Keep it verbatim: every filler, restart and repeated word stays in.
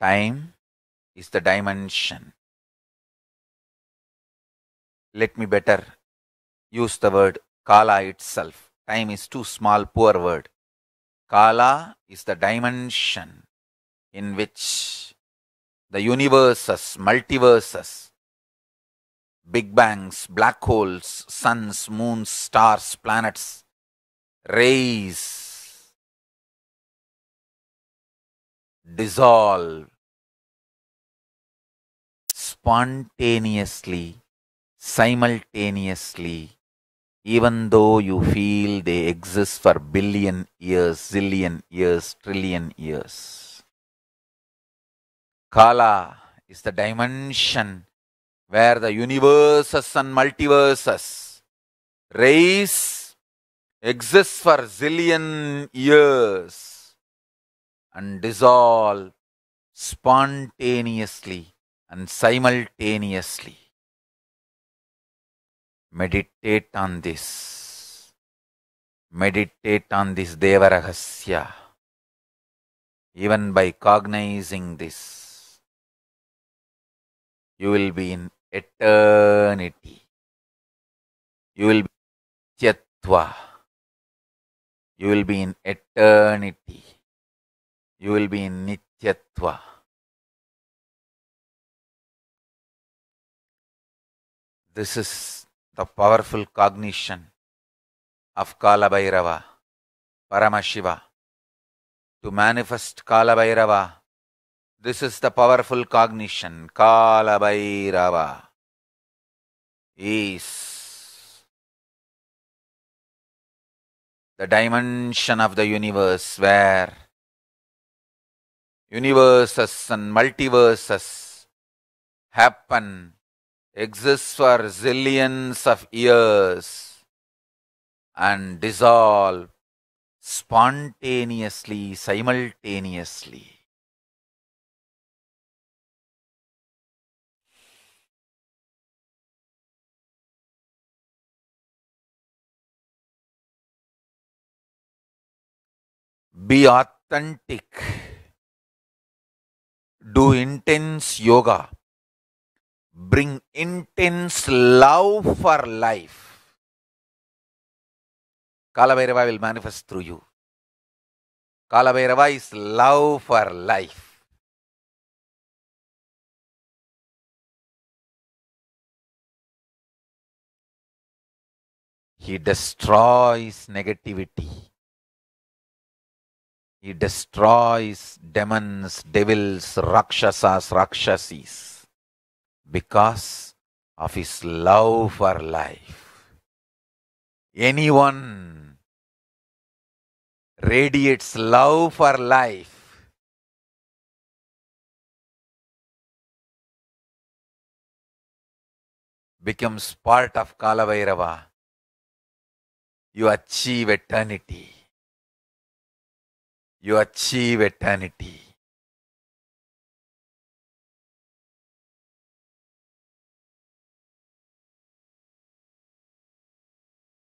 Time is the dimension. Let me better use the word kaala itself. Time is too small, poor word. Kaala is the dimension in which the universes, multiverses, big bangs, black holes, suns, moons, stars, planets, rays dissolve spontaneously, simultaneously, even though you feel they exist for billion years, zillion years, trillion years. Kaala is the dimension where the universes and multiverses, rays exist for zillion years and dissolve spontaneously and simultaneously. Meditate on this. Meditate on this Deva Rahasya. Even by cognizing this, you will be in eternity. You will be in Nityatva. You will be in eternity. You will be in Nityatva. This is the powerful cognition of Kalabhairava, Paramashiva. To manifest Kalabhairava, this is the powerful cognition. Kalabhairava is the dimension of the universe where universes and multiverses happen, exists for zillions of years and dissolve spontaneously, simultaneously. Be authentic. Do intense yoga. Bring intense love for life. Kalabhairava will manifest through you. Kalabhairava is love for life. He destroys negativity. He destroys demons, devils, rakshasas, rakshasis, because of his love for life. Anyone radiates love for life, becomes part of Kalabhairava. You achieve eternity. You achieve eternity.